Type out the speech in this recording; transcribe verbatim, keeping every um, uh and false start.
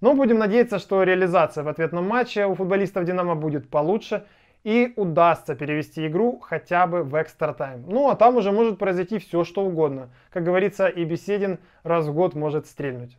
Но будем надеяться, что реализация в ответном матче у футболистов «Динамо» будет получше и удастся перевести игру хотя бы в экстра-тайм. Ну а там уже может произойти все, что угодно. Как говорится, и Беседин раз в год может стрельнуть.